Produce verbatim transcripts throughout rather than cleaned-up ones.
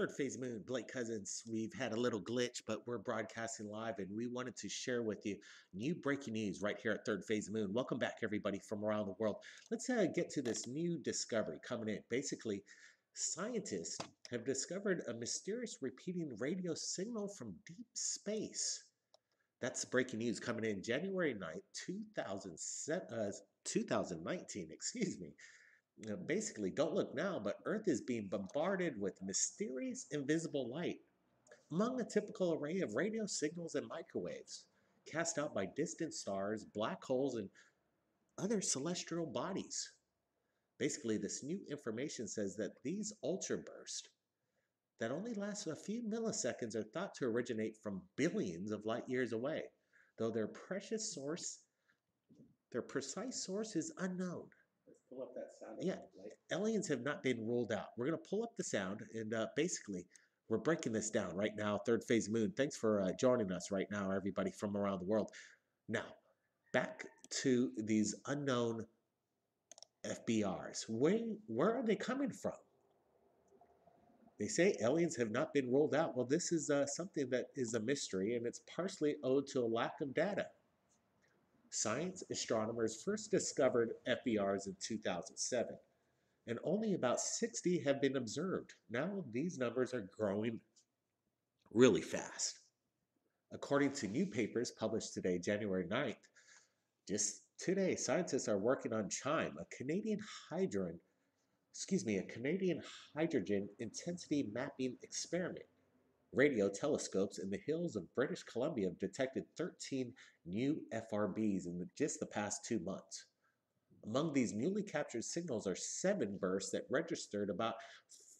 Third Phase Moon, Blake Cousins. We've had a little glitch, but we're broadcasting live, and we wanted to share with you new breaking news right here at Third Phase Moon. Welcome back, everybody, from around the world. Let's uh, get to this new discovery coming in. Basically, scientists have discovered a mysterious repeating radio signal from deep space. That's breaking news coming in January ninth, two thousand nineteen, excuse me. Now, basically, don't look now, but Earth is being bombarded with mysterious invisible light. Among a typical array of radio signals and microwaves cast out by distant stars, black holes, and other celestial bodies. Basically, this new information says that these ultrabursts that only last a few milliseconds are thought to originate from billions of light years away, though their precious source, their precise source is unknown. Let's pull up that sound. Yeah, aliens have not been ruled out. We're going to pull up the sound, and uh, basically, we're breaking this down right now. Third Phase Moon, thanks for uh, joining us right now, everybody from around the world. Now, back to these unknown F B Rs. Where, where are they coming from? They say aliens have not been ruled out. Well, this is uh, something that is a mystery, and it's partially owed to a lack of data. Science astronomers first discovered F B Rs in two thousand seven, and only about sixty have been observed. Now these numbers are growing really fast. According to new papers published today, January ninth, just today, scientists are working on CHIME, a Canadian hydrogen, excuse me, a Canadian hydrogen intensity mapping experiment. Radio telescopes in the hills of British Columbia have detected thirteen new F R Bs in the, just the past two months. Among these newly captured signals are seven bursts that registered about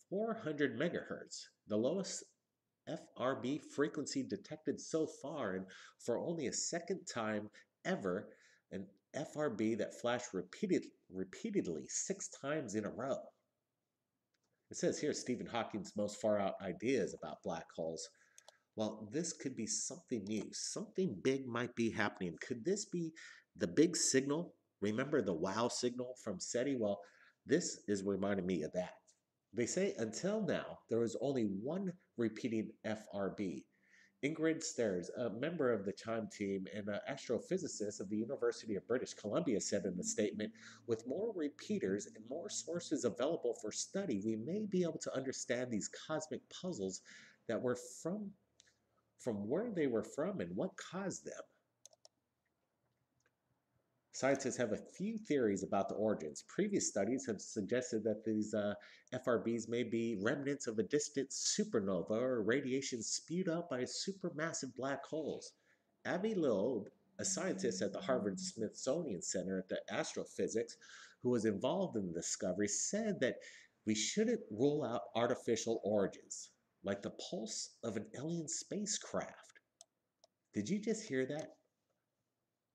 four hundred megahertz, the lowest F R B frequency detected so far, and for only a second time ever, an F R B that flashed repeated, repeatedly six times in a row. It says here Stephen Hawking's most far-out ideas about black holes. Well, this could be something new. Something big might be happening. Could this be the big signal? Remember the wow signal from SETI? Well, this is reminding me of that. They say until now, there was only one repeating F R B. Ingrid Stairs, a member of the CHIME team and an astrophysicist of the University of British Columbia, said in a statement, with more repeaters and more sources available for study, we may be able to understand these cosmic puzzles that were from, from where they were from and what caused them. Scientists have a few theories about the origins. Previous studies have suggested that these uh, F R Bs may be remnants of a distant supernova or radiation spewed out by supermassive black holes. Avi Loeb, a scientist at the Harvard-Smithsonian Center for Astrophysics, who was involved in the discovery, said that we shouldn't rule out artificial origins, like the pulse of an alien spacecraft. Did you just hear that?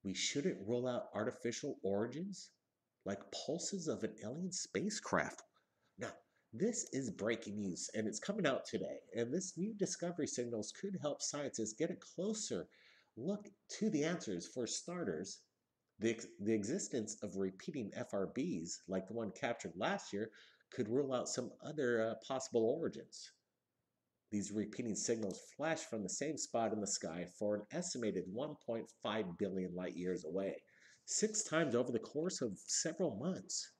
We shouldn't rule out artificial origins like pulses of an alien spacecraft. Now, this is breaking news, and it's coming out today. And this new discovery signals could help scientists get a closer look to the answers. For starters, the, ex the existence of repeating F R Bs, like the one captured last year, could rule out some other uh, possible origins. These repeating signals flash from the same spot in the sky for an estimated one point five billion light years away, six times over the course of several months.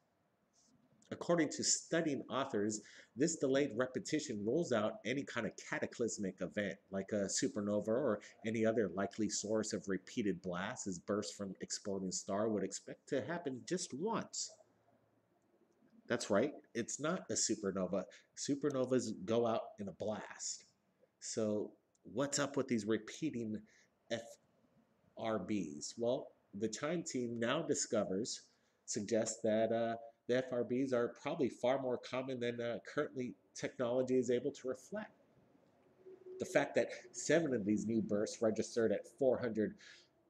According to studying authors, this delayed repetition rules out any kind of cataclysmic event like a supernova or any other likely source of repeated blasts, as bursts from exploding star would expect to happen just once. That's right. It's not a supernova. Supernovas go out in a blast. So what's up with these repeating F R Bs? Well, the CHIME team now discovers, suggests that uh, the F R Bs are probably far more common than uh, currently technology is able to reflect. The fact that seven of these new bursts registered at four hundred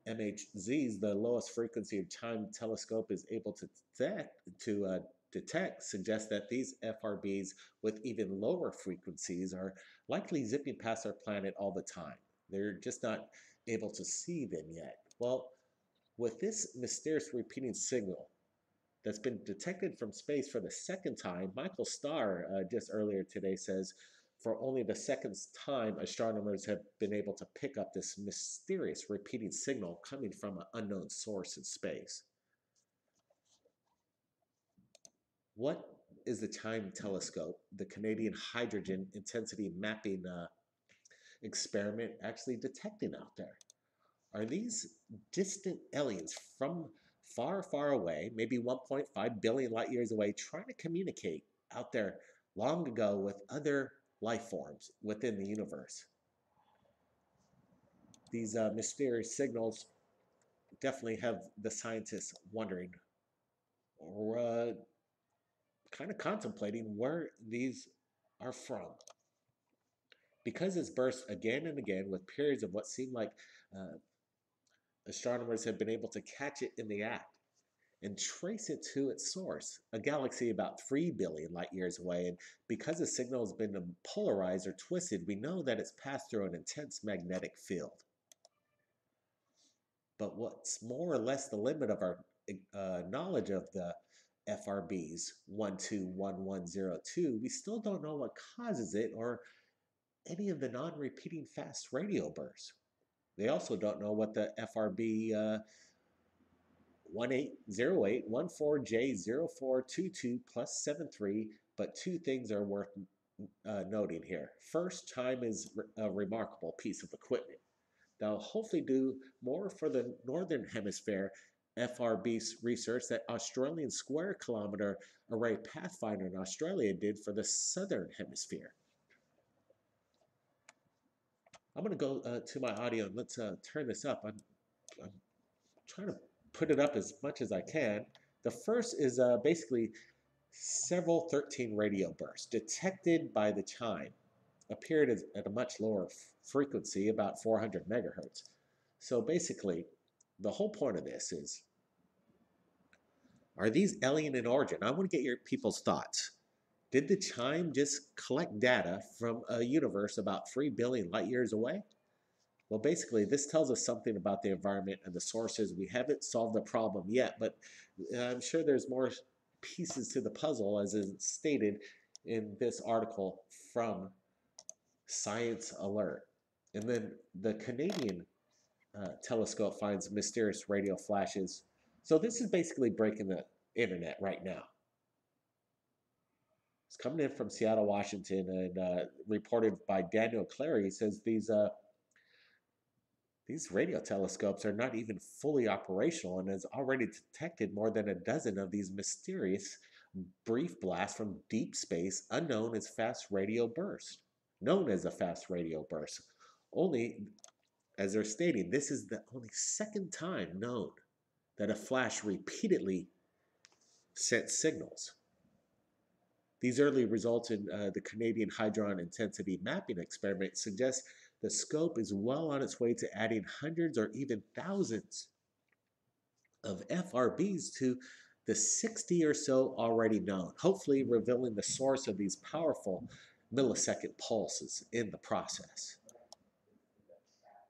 megahertz, the lowest frequency of CHIME telescope is able to detect, to uh, Detect suggests that these F R Bs with even lower frequencies are likely zipping past our planet all the time. They're just not able to see them yet. Well, with this mysterious repeating signal that's been detected from space for the second time, Michael Starr uh, just earlier today says, For only the second time, astronomers have been able to pick up this mysterious repeating signal coming from an unknown source in space. What is the CHIME telescope, the Canadian Hydrogen Intensity Mapping uh, experiment, actually detecting out there? Are these distant aliens from far, far away, maybe one point five billion light years away, trying to communicate out there long ago with other life forms within the universe? These uh, mysterious signals definitely have the scientists wondering, or uh, kind of contemplating, where these are from. Because it's burst again and again with periods of what seemed like uh, astronomers have been able to catch it in the act and trace it to its source, a galaxy about three billion light years away. And because the signal has been polarized or twisted, we know that it's passed through an intense magnetic field. But what's more or less the limit of our uh, knowledge of the F R Bs one two one one zero two, we still don't know what causes it or any of the non-repeating fast radio bursts. They also don't know what the F R B uh, one eight zero eight one four J zero four two two plus seven three, but two things are worth uh, noting here. First, CHIME is a remarkable piece of equipment that will hopefully do more for the Northern Hemisphere F R B research that Australian Square Kilometer Array Pathfinder in Australia did for the Southern Hemisphere. I'm going to go uh, to my audio and let's uh, turn this up. I'm, I'm trying to put it up as much as I can. The first is uh, basically several thirteen radio bursts detected by the CHIME, appeared at a much lower frequency, about four hundred megahertz. So basically, the whole point of this is, are these alien in origin? I want to get your people's thoughts. Did the CHIME just collect data from a universe about three billion light years away? Well, basically, this tells us something about the environment and the sources. We haven't solved the problem yet, but I'm sure there's more pieces to the puzzle, as is stated in this article from Science Alert. And then the Canadian Uh, telescope finds mysterious radio flashes. So this is basically breaking the internet right now. It's coming in from Seattle, Washington, and uh, reported by Daniel Clary. He says these uh, these radio telescopes are not even fully operational and has already detected more than a dozen of these mysterious brief blasts from deep space, unknown as fast radio bursts, known as a fast radio burst. Only, as they're stating, this is the only second time known that a flash repeatedly sent signals. These early results in uh, the Canadian Hydrogen Intensity Mapping experiment suggest the scope is well on its way to adding hundreds or even thousands of F R Bs to the sixty or so already known, hopefully revealing the source of these powerful millisecond pulses in the process.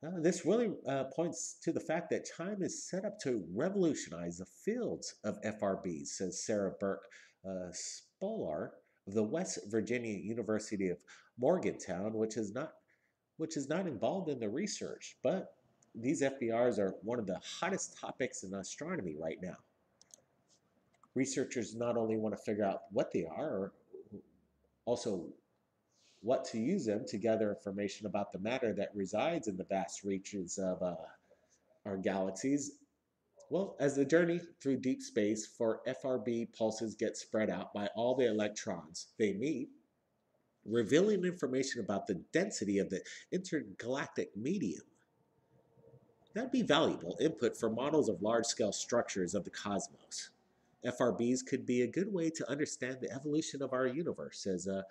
Uh, this really uh, points to the fact that CHIME is set up to revolutionize the fields of F R Bs, says Sarah Burke-Spolaor of the West Virginia University of Morgantown, which is not which is not involved in the research. But these F B Rs are one of the hottest topics in astronomy right now. Researchers not only want to figure out what they are, also what to use them to gather information about the matter that resides in the vast reaches of uh, our galaxies. Well, as the journey through deep space for F R B pulses gets spread out by all the electrons they meet, revealing information about the density of the intergalactic medium. That'd be valuable input for models of large-scale structures of the cosmos. F R Bs could be a good way to understand the evolution of our universe, as a uh,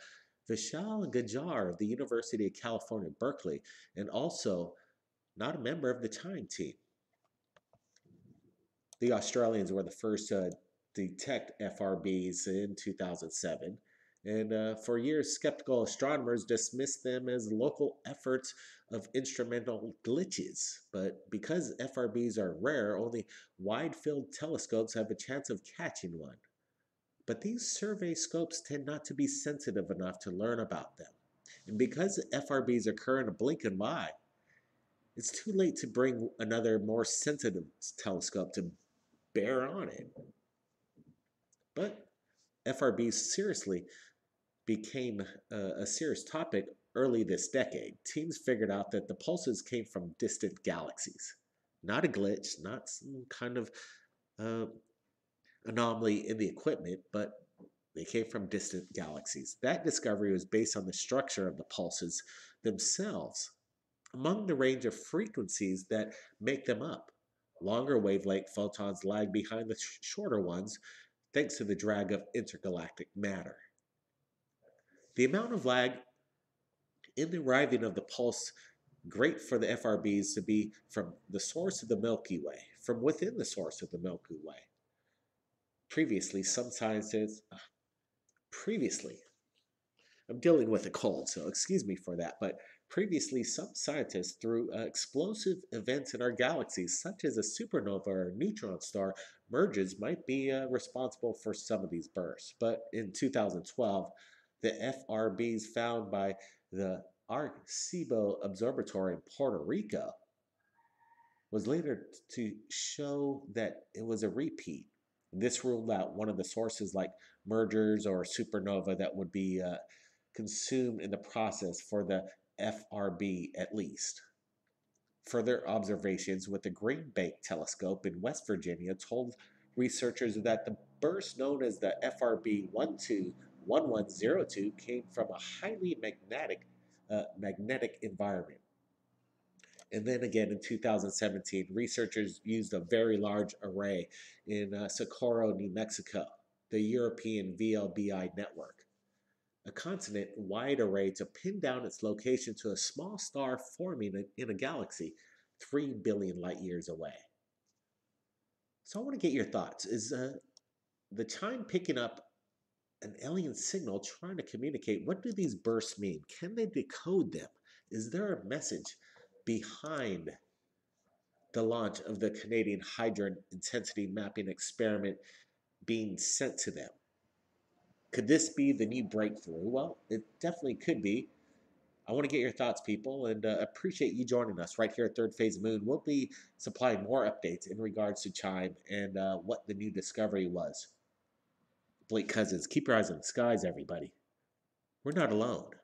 Vishal Gajjar of the University of California, Berkeley, and also not a member of the CHIME team. The Australians were the first to detect F R Bs in two thousand seven, and uh, for years, skeptical astronomers dismissed them as local efforts of instrumental glitches. But because F R Bs are rare, only wide-field telescopes have a chance of catching one. But these survey scopes tend not to be sensitive enough to learn about them. And because F R Bs occur in a blink of an eye, it's too late to bring another more sensitive telescope to bear on it. But F R Bs seriously became a, a serious topic early this decade. Teams figured out that the pulses came from distant galaxies. Not a glitch, not some kind of uh, anomaly in the equipment, but they came from distant galaxies. That discovery was based on the structure of the pulses themselves, among the range of frequencies that make them up. Longer wavelength photons lag behind the sh shorter ones thanks to the drag of intergalactic matter. The amount of lag in the arriving of the pulse great for the F R Bs to be from the source of the Milky Way, from within the source of the Milky Way. Previously, some scientists, uh, previously, I'm dealing with a cold, so excuse me for that, but previously some scientists threw uh, explosive events in our galaxies, such as a supernova or a neutron star merges, might be uh, responsible for some of these bursts. But in two thousand twelve, the F R Bs found by the Arecibo Observatory in Puerto Rico was later to show that it was a repeat. This ruled out one of the sources like mergers or supernova that would be uh, consumed in the process for the F R B at least. Further observations with the Green Bank Telescope in West Virginia told researchers that the burst known as the F R B one two one one zero two came from a highly magnetic Uh, magnetic environment. And then again in two thousand seventeen, researchers used a very large array in uh, Socorro, New Mexico, the European V L B I Network, a continent-wide array to pin down its location to a small star forming in a galaxy three billion light years away. So I want to get your thoughts. Is uh, the CHIME picking up an alien signal trying to communicate? What do these bursts mean? Can they decode them? Is there a message behind the launch of the Canadian Hydrant Intensity Mapping Experiment being sent to them? Could this be the new breakthrough? Well, it definitely could be. I want to get your thoughts, people, and uh, appreciate you joining us right here at Third Phase Moon. We'll be supplying more updates in regards to CHIME and uh, what the new discovery was. Blake Cousins. Keep your eyes on the skies, everybody. We're not alone.